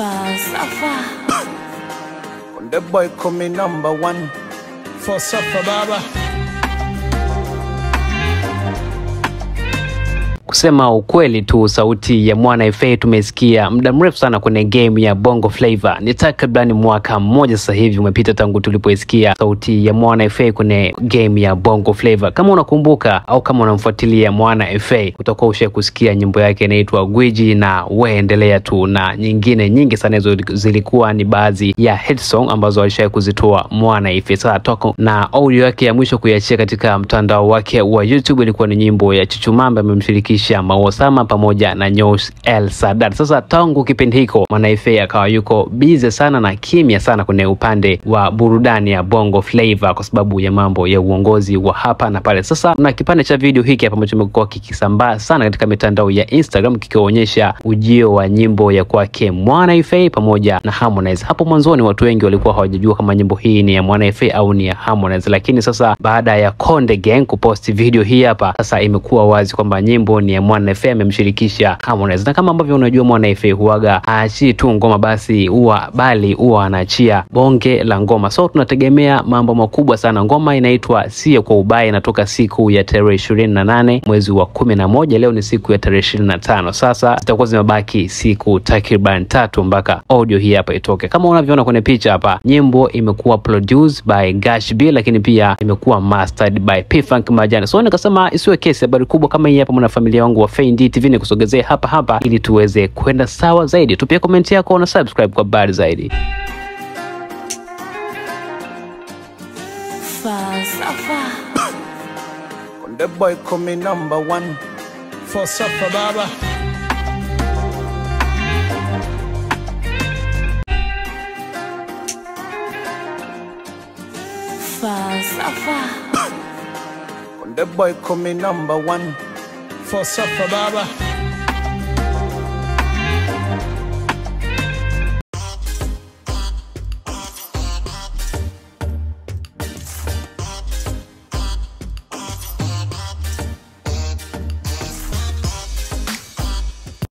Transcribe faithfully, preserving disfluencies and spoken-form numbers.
Safa, Safa. When the boy call me number one for Safa Baba. Kusema ukweli tu, sauti ya Mwana F A tumesikia muda mrefu sana kwenye game ya Bongo Flavor. Ni takriban mwaka mmoja sasa hivi umepita tangu tulipoisikia sauti ya Mwana F A kwenye game ya Bongo Flavor. Kama unakumbuka au kama unamfuatilia Mwana F A, utakuwa ushaye kusikia nyimbo yake inaitwa Gwijii na Weendelea Tu, na nyingine nyingi sana. Hizo zilikuwa ni baadhi ya head song ambazo alishaye kuzitoa Mwana F A. Sasa toka na audio yake ya mwisho kuiachia katika mtandao wake wa YouTube ilikuwa ni nyimbo ya Chuchumamba amemshirikisha Maosama pamoja na Nyous Elsa Dad. Sasa tangu kipindi hiko Mwana F A akawa yuko busy sana na kimya sana kwenye upande wa burudani ya Bongo Flavor kwa sababu ya mambo ya uongozi wa hapa na pale. Sasa na kipande cha video hiki hapa ambacho kimekuwa kikisambaa sana katika mitandao ya Instagram kikionyesha ujio wa nyimbo ya kwake Mwana F A pamoja na Harmonize. Hapo mwanzoni watu wengi walikuwa hawajajua kama nyimbo hii ni ya Mwana F A au ni ya Harmonize, lakini sasa baada ya Konde Gang kupost video hii hapa, sasa imekuwa wazi kwamba nyimbo ni ya Mwana F A amemshirikisha Harmonize. Na kama ambavyo unajua Mwana F A huaga aachi tu ngoma basi huwa bali huwa anaachia bonge la ngoma. So tunategemea mambo makubwa sana. Ngoma inaitwa Sio Kwa Ubaya, inatoka siku ya tarehe ishirini na nane mwezi wa kumi na moja. Leo ni siku ya tarehe ishirini na tano. Sasa zitakuwa zimebaki siku takriban tatu mpaka audio hii hapa itoke. Kama unavyoona kwenye picha hapa, nyimbo imekuwa produced by Gashbii, lakini pia imekuwa mastered by Pifunk Majani. So nikasema isiwe kesi habari kubwa kama hii hapa, mwana familia wangu wa Fendi T V ni kusogezea hapa hapa ili tuweze kwenda sawa zaidi. Tupia comment yako na subscribe kwa habari zaidi. Konde boy come number one for Safa Baba. Konde boy come number one for Safa Baba.